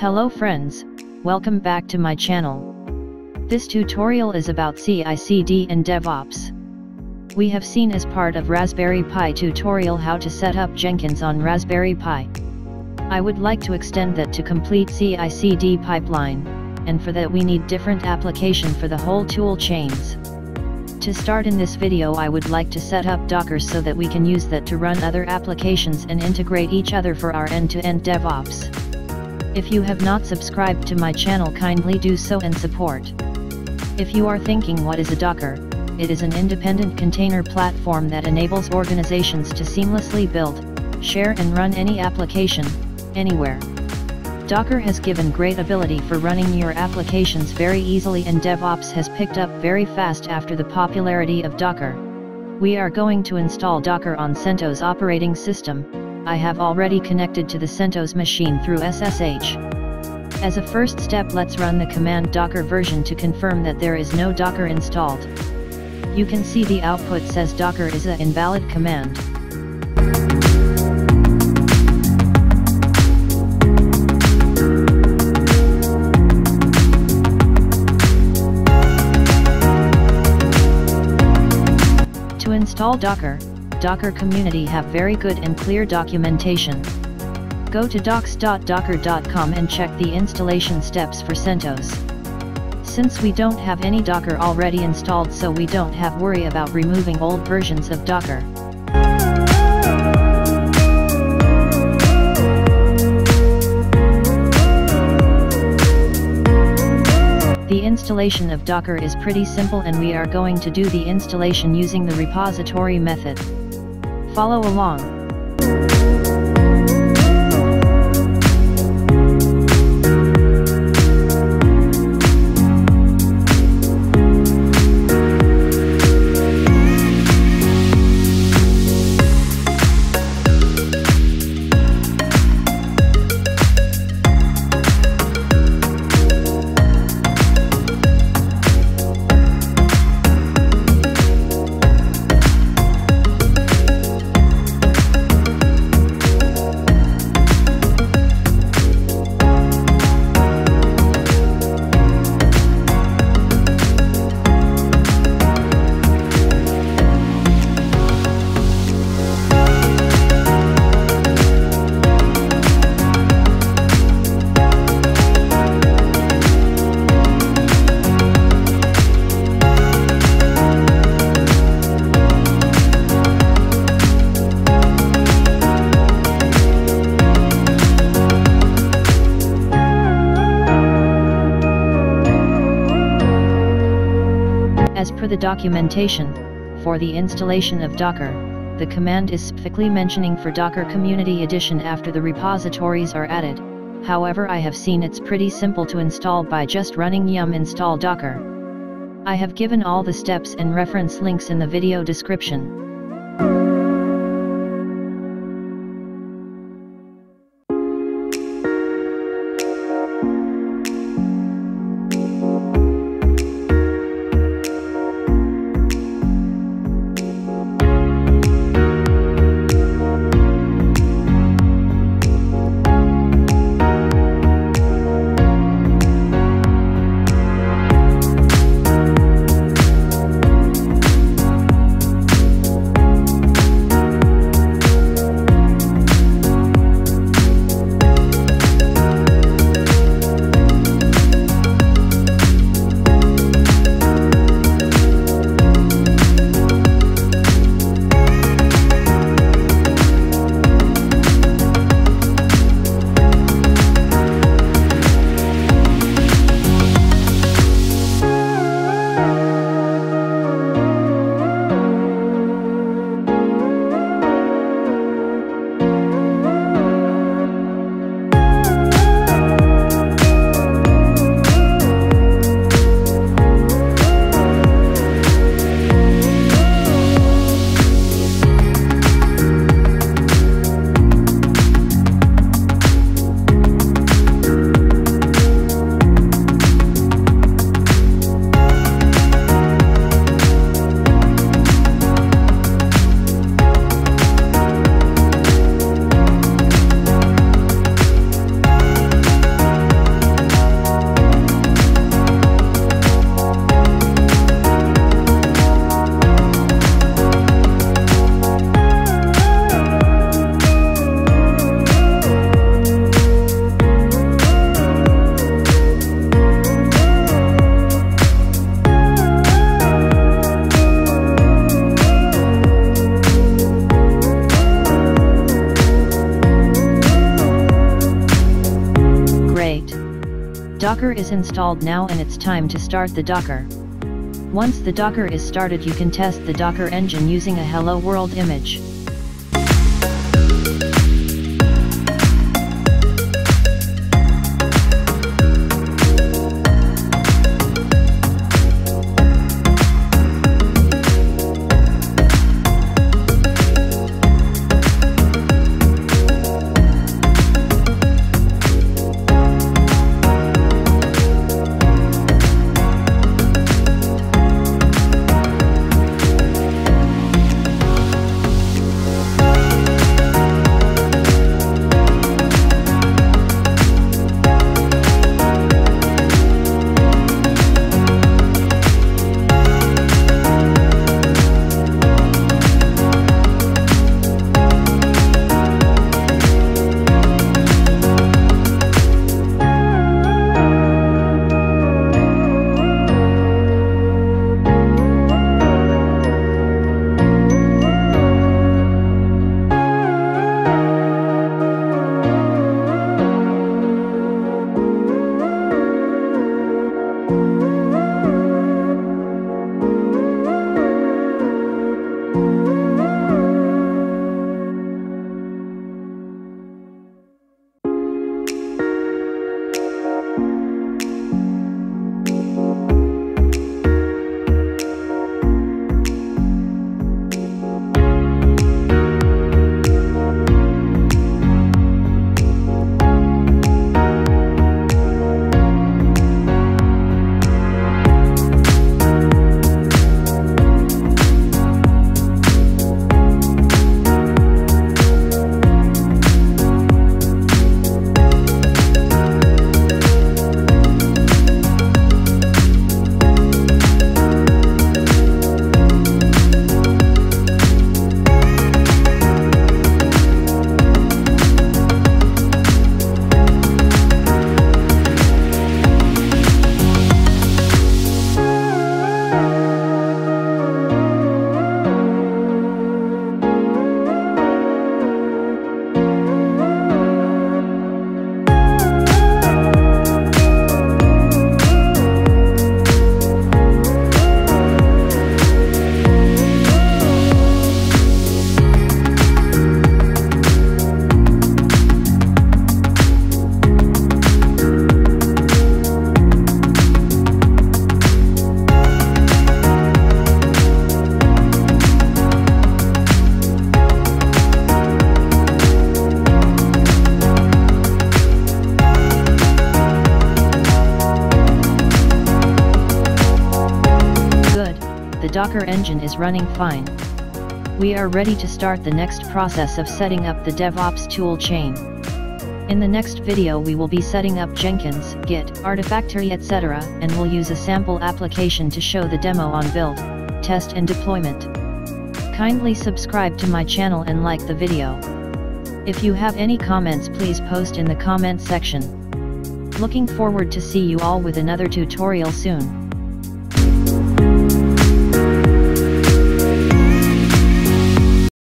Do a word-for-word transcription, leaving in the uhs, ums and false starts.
Hello friends, welcome back to my channel. This tutorial is about C I C D and DevOps. We have seen as part of Raspberry Pi tutorial how to set up Jenkins on Raspberry Pi. I would like to extend that to complete C I C D pipeline, and for that we need different application for the whole tool chains. To start in this video I would like to set up Docker so that we can use that to run other applications and integrate each other for our end-to-end DevOps. If you have not subscribed to my channel, kindly do so and support. If you are thinking what is a Docker, it is an independent container platform that enables organizations to seamlessly build, share and run any application, anywhere. Docker has given great ability for running your applications very easily, and DevOps has picked up very fast after the popularity of Docker. We are going to install Docker on CentOS operating system. I have already connected to the CentOS machine through S S H. As a first step, let's run the command docker version to confirm that there is no Docker installed. You can see the output says Docker is an invalid command. To install Docker, Docker community have very good and clear documentation. Go to docs dot docker dot com and check the installation steps for CentOS. Since we don't have any Docker already installed, so we don't have worry about removing old versions of Docker. The installation of Docker is pretty simple, and we are going to do the installation using the repository method. Follow along. As per the documentation, for the installation of Docker, the command is specifically mentioning for Docker Community Edition after the repositories are added. However, I have seen it's pretty simple to install by just running yum install Docker. I have given all the steps and reference links in the video description. Docker is installed now, and it's time to start the Docker. Once the Docker is started, you can test the Docker engine using a Hello World image. The Docker engine is running fine. We are ready to start the next process of setting up the DevOps toolchain. In the next video we will be setting up Jenkins, Git, Artifactory, et cetera, and we'll use a sample application to show the demo on build, test and deployment. Kindly subscribe to my channel and like the video. If you have any comments, please post in the comment section. Looking forward to see you all with another tutorial soon.